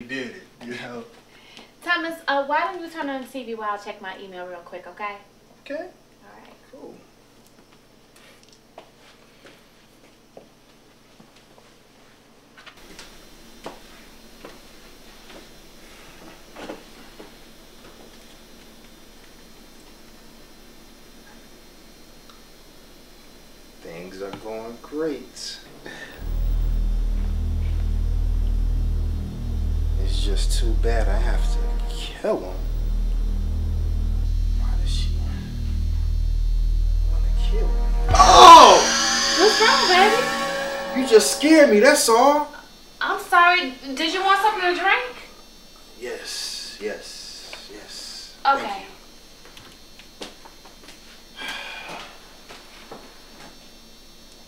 Did it, you know. Thomas, why don't you turn on the TV while I check my email real quick, okay? Okay. All right. Cool. Things are going great. It's just too bad I have to kill him. Why does she want to kill him? Oh! What's wrong, baby? You just scared me, that's all. I'm sorry. Did you want something to drink? Yes. Okay.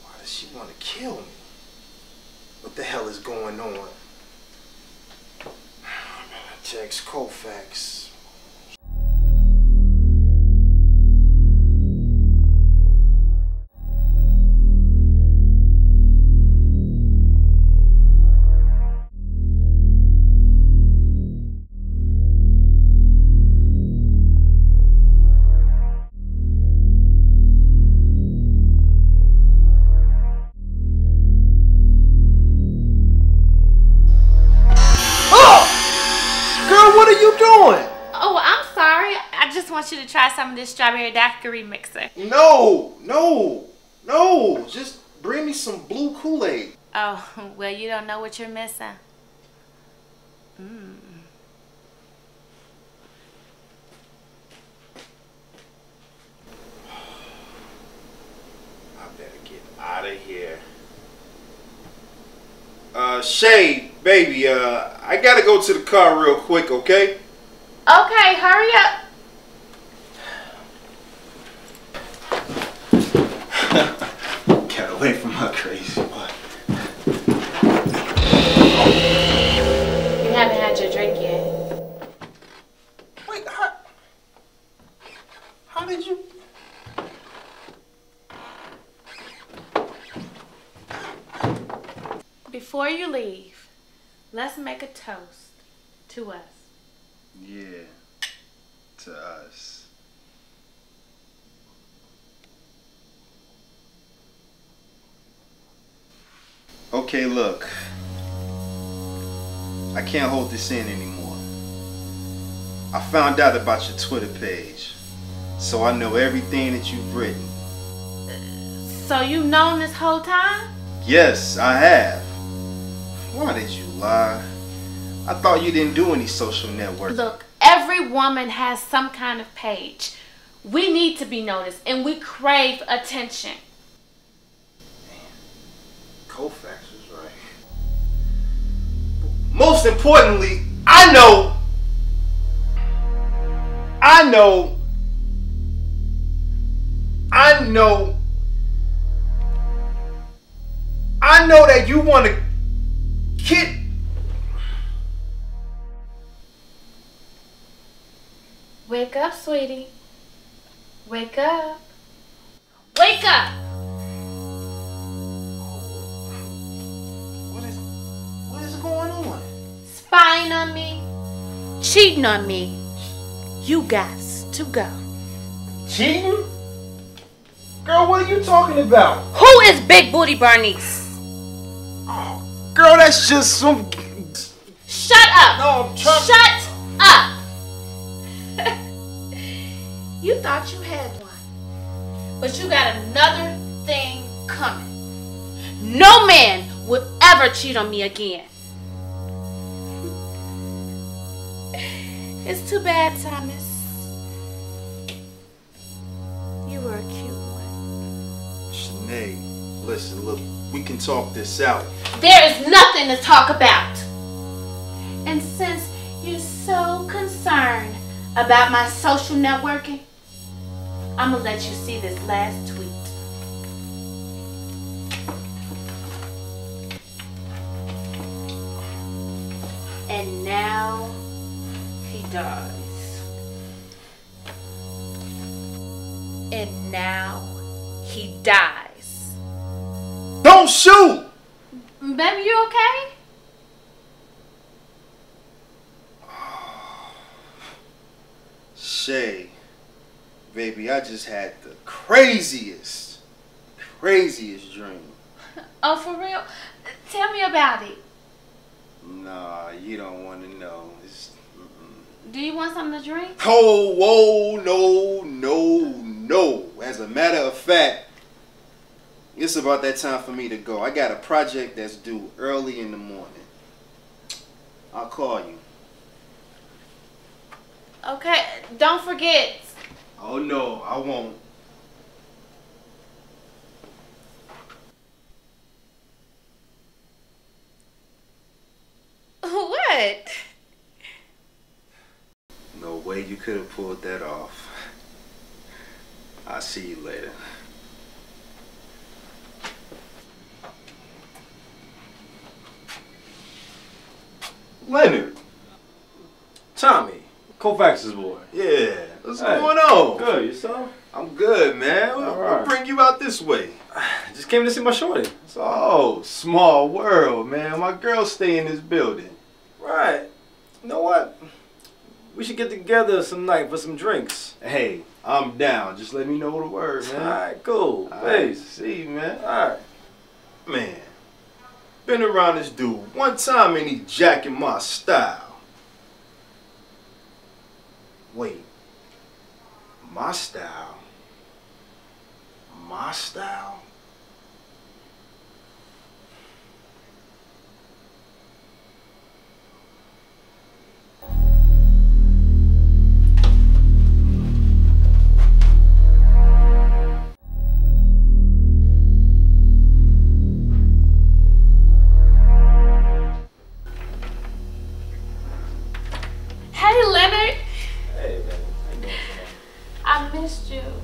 Why does she want to kill me? What the hell is going on? Checks Colfax. I want you to try some of this strawberry daiquiri mixer. No. Just bring me some blue Kool-Aid. Oh, well, you don't know what you're missing. I better get out of here. Shay, baby, I gotta go to the car real quick, okay? Okay, hurry up. Get away from her, crazy boy. You haven't had your drink yet. Wait, how did you? Before you leave, let's make a toast to us. Yeah, to us. Okay, look, I can't hold this in anymore. I found out about your Twitter page, so I know everything that you've written. So you've known this whole time? Yes, I have. Why did you lie? I thought you didn't do any social networking. Look, every woman has some kind of page. We need to be noticed, and we crave attention. Colfax is right. Most importantly, I know that you want to kid. Wake up, sweetie. Wake up. Wake up. Spying on me, cheating on me, you guys to go. Cheating? Girl, what are you talking about? Who is Big Booty Bernice? Oh, girl, that's just some... Shut up! No, I'm trying... Shut up! You thought you had one, but you got another thing coming. No man would ever cheat on me again. It's too bad, Thomas. You were a cute one. Shanae, listen, look, we can talk this out. There is nothing to talk about. And since you're so concerned about my social networking, I'm gonna let you see this last tweet. And now... he dies. And now he dies. Don't shoot! Baby, you okay? Shay, baby, I just had the craziest dream. Oh, for real? Tell me about it. Nah, you don't want to know. It's, Do you want something to drink? Oh, whoa, no. As a matter of fact, it's about that time for me to go. I got a project that's due early in the morning. I'll call you. Okay, don't forget. Oh, no, I won't. What? No way you could have pulled that off. I'll see you later. Leonard. Tommy. Colfax's boy. Yeah. What's going on? Good. Yourself? I'm good, man. What bring you out this way? Just came to see my shorty. Oh, small world, man. My girls stay in this building. Right. You know what? We should get together some night for some drinks. Hey, I'm down. Just let me know the word, man. Alright, cool. Hey, see you, man. Alright. Man, been around this dude one time and he jacking my style. Wait. My style? My style? Hey, Leonard. Hey, baby. I missed you.